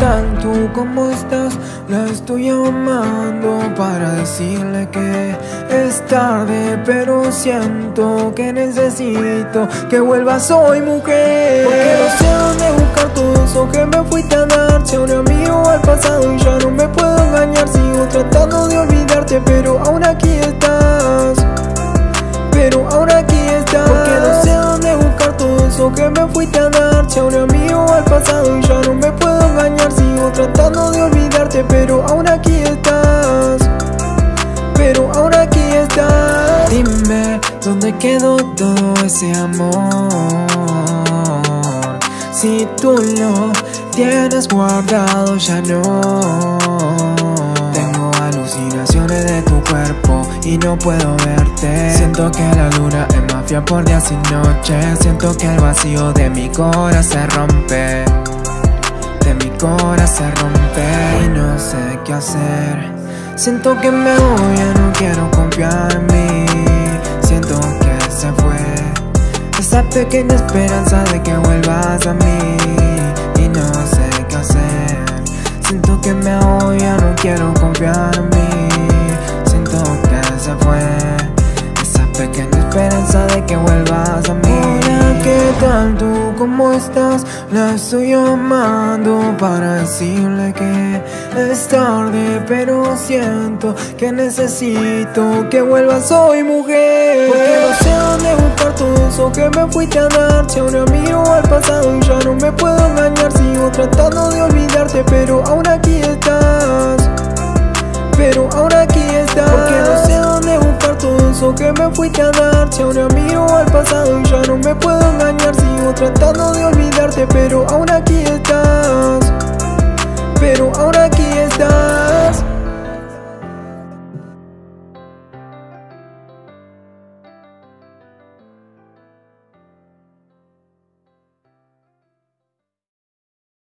tanto como estás, la estoy llamando para decirle que es tarde, pero siento que necesito que vuelvas, soy mujer. Porque no sé dónde buscar todo eso que me fuiste a dar. Si ahora mío al pasado y ya no me puedo engañar. Sigo tratando de olvidarte, pero aún aquí estás, pero aún aquí estás. Porque no sé dónde buscar todo eso que me fuiste a dar. Si ahora mío al pasado y ya no me puedo engañar. Sigo tratando de olvidarte, pero aún aquí estás, pero aún aquí estás. Dime, ¿dónde quedó todo ese amor? Si tú lo tienes guardado, ya no. Tengo alucinaciones de tu cuerpo y no puedo verte. Siento que la luna es mafia por días y noches. Siento que el vacío de mi corazón se rompe, de mi corazón se rompe, y no sé qué hacer. Siento que me voy, ya no quiero confiar en mí. Siento que se fue esa pequeña esperanza de que vuelvas a mí, y no sé qué hacer. Siento que me voy, ya no quiero confiar en mí. Siento que se fue esa pequeña esperanza de que vuelvas a mí. Hola, ¿qué tal tú? ¿Cómo estás? La estoy llamando para decirle que es tarde, pero siento que necesito que vuelvas, soy mujer. Porque no sé dónde buscar todo eso que me fuiste a dar. Si ahora miro al pasado y ya no me puedo engañar. Sigo tratando de olvidarte, pero aún aquí estás, pero aún aquí estás. Porque no sé dónde buscar todo eso que me fuiste a dar. Si ahora miro al pasado y ya no me puedo engañar. Tratando de olvidarte, pero aún aquí estás, pero aún